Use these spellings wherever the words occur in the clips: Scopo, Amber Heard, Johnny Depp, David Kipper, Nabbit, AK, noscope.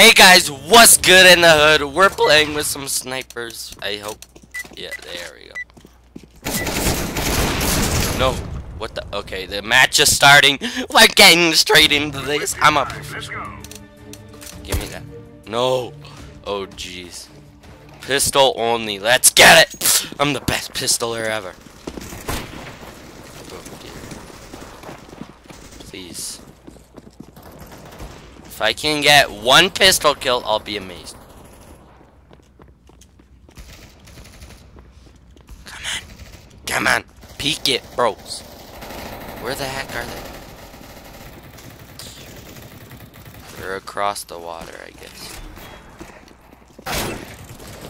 Hey guys, what's good in the hood? We're playing with some snipers, I hope. Yeah, there we go. No, what the? Okay, the match is starting. We're getting straight into this. I'm up. Give me that. No. Oh, jeez. Pistol only. Let's get it. I'm the best pistoler ever. Oh, dear. Please. If I can get one pistol kill, I'll be amazed. Come on. Come on. Peek it, bros. Where the heck are they? They're across the water, I guess.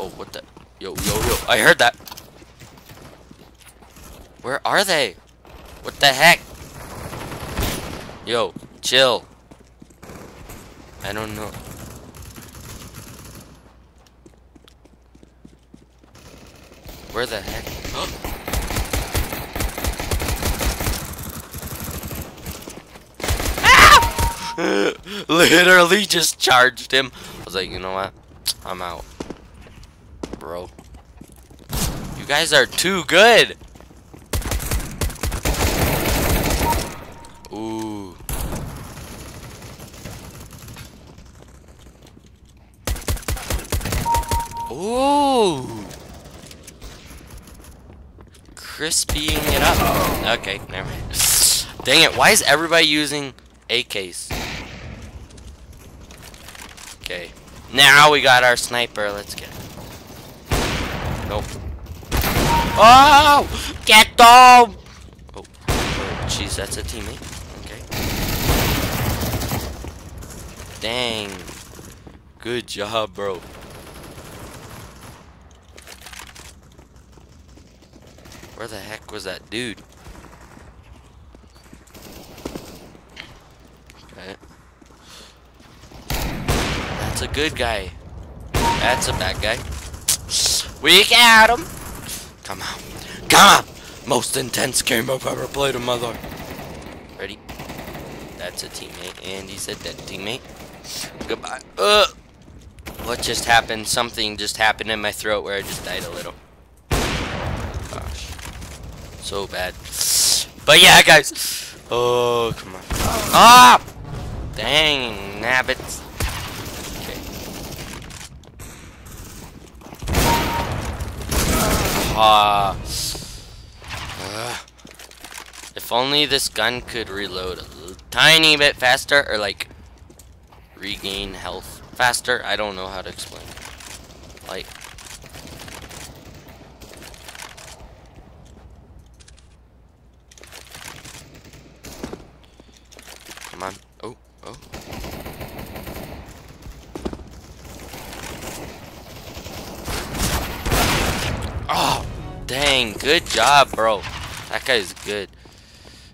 Oh, what the? Yo, yo, yo. I heard that. Where are they? What the heck? Yo, chill. I don't know. Where the heck? Ah! Literally just charged him. I was like, you know what? I'm out. Bro. You guys are too good. Ooh. Ooh, crispying it up. Okay, never mind. Dang it! Why is everybody using AKs? Okay, now we got our sniper. Let's get it. Nope. Oh, get them! Oh, jeez, that's a teammate. Okay. Dang. Good job, bro. Where the heck was that dude? Okay. That's a good guy. That's a bad guy. We got him! Come on. Come on! Most intense game I've ever played in my life. Ready? That's a teammate. And he's a dead teammate. Goodbye. What just happened? Something just happened in my throat where I just died a little. So bad. But yeah, guys. Oh, come on. Ah! Dang, Nabbit. Okay. If only this gun could reload a little, tiny bit faster, or like regain health faster. I don't know how to explain it. Like, come on. Oh, oh. Oh, dang. Good job, bro. That guy's good.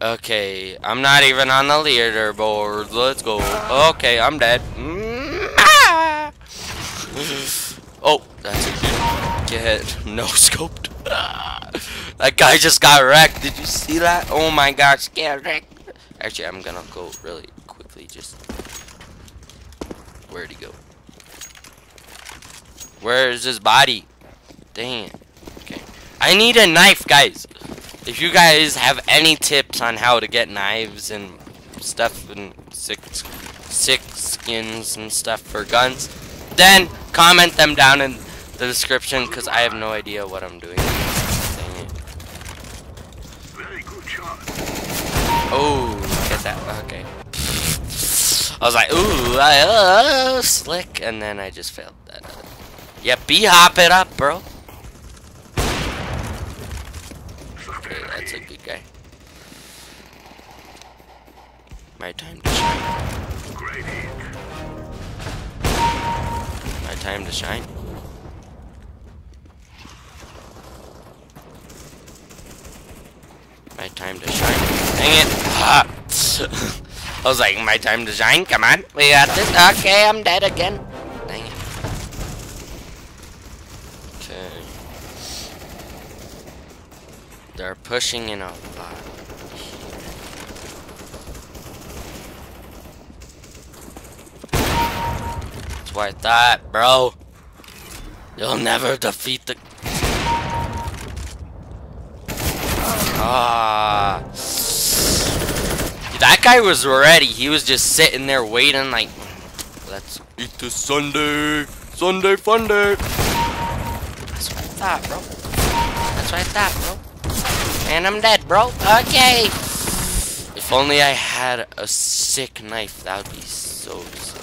Okay, I'm not even on the leaderboard. Let's go. Okay, I'm dead. Oh, that's a get no scoped. That guy just got wrecked. Did you see that? Oh my gosh, get wrecked. Actually, I'm gonna go really quickly. Just where'd he go? Where is his body? Dang it. Okay, I need a knife, guys. If you guys have any tips on how to get knives and stuff and sick skins and stuff for guns, then comment them down in the description because I have no idea what I'm doing. Dang it. Very good shot. Oh. That. Okay. I was like, ooh, slick, and then I just failed that. Yeah, B-hop it up, bro. Okay, that's a good guy. My time to shine. My time to shine. My time to shine. Dang it. Ah. I was like, my time to shine. Come on, we got this. Okay, I'm dead again. Dang it. Okay. They're pushing in a lot. where it's at, bro. You'll never defeat the... Ah. Dude, that guy was ready. He was just sitting there waiting like, let's eat this Sunday. Sunday fun day. That's what I thought, bro. That's what I thought, bro. And I'm dead, bro. Okay. If only I had a sick knife, that would be so sick.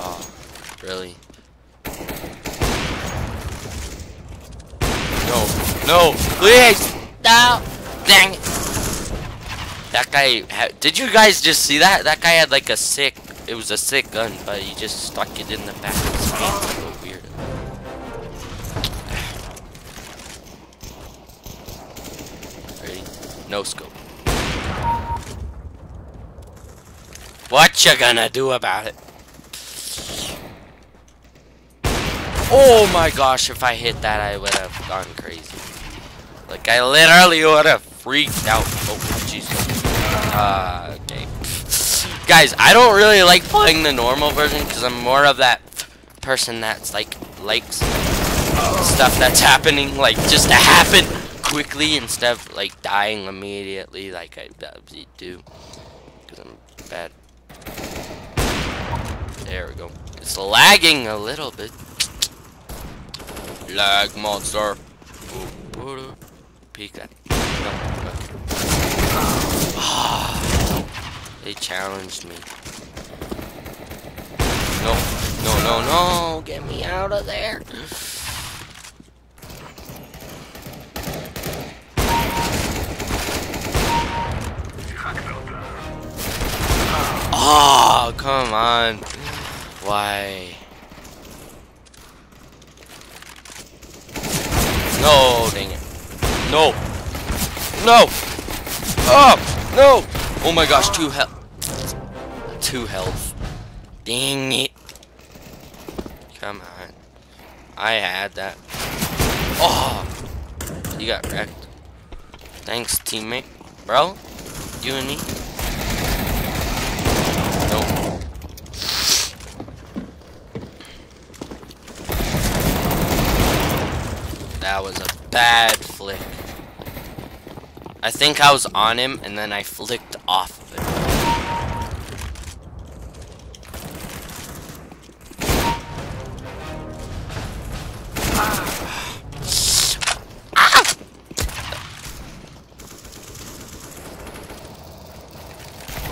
Oh, really? No, no, please! No! Dang it! That guy, did you guys just see that? That guy had like a sick, it was a sick gun, but he just stuck it in the back of his hand. It's so weird. Ready? No scope. What you gonna do about it? Oh my gosh, if I hit that, I would have gone crazy. Like, I literally would have freaked out. Oh, Jesus. Okay. Guys, I don't really like playing the normal version because I'm more of that person that's like, likes stuff that's happening, like, just to happen quickly instead of, like, dying immediately like I do. Because I'm bad. There we go. It's lagging a little bit. Lag monster. Peek that. Oh, they challenged me. No, no, no, no. Get me out of there. Oh, come on. Why? No, dang it. No. No. Oh, no. Oh my gosh, two health. Two health. Dang it. Come on. I had that. Oh. You got wrecked. Thanks, teammate. Bro, you and me. Nope. That was a bad flick. I think I was on him and then I flicked off of it. Ah!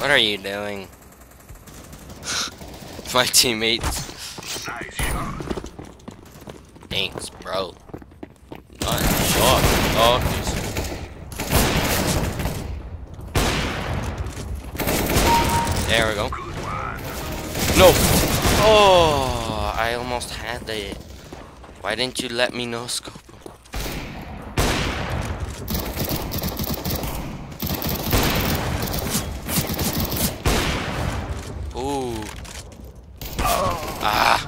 What are you doing? My teammates. Nice shot. Thanks, bro. Nice shot. Oh, there we go. No. Oh, I almost had it. Why didn't you let me know, Scopo? Ooh. Ah,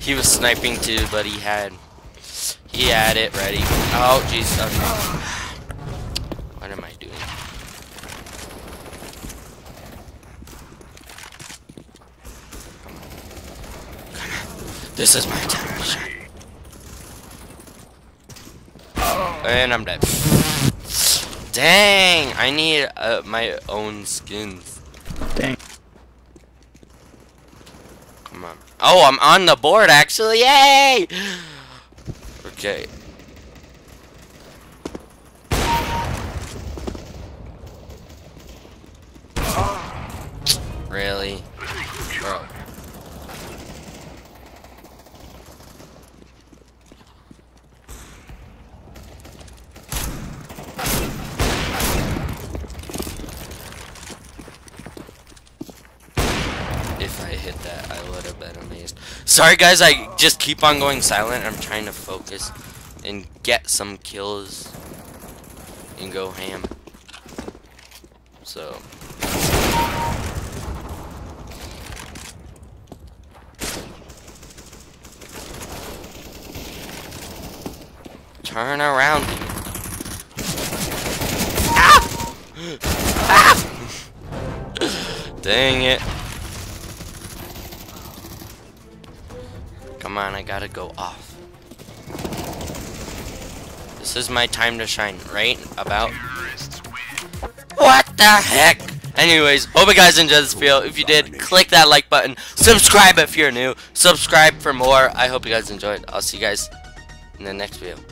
he was sniping too, but he had. He had it ready. Oh, jeez. Okay. What am I doing? Come on. Come on. This is my time. And I'm dead. Dang! I need my own skins. Dang. Come on. Oh, I'm on the board actually. Yay! Okay. Really? Bro. Sorry guys, I just keep on going silent. I'm trying to focus and get some kills and go ham. So turn around. Ah! Ah! Dang it. Come on, I gotta go off. This is my time to shine, right? About. What the heck? Anyways, hope you guys enjoyed this video. If you did, click that like button. Subscribe if you're new. Subscribe for more. I hope you guys enjoyed. I'll see you guys in the next video.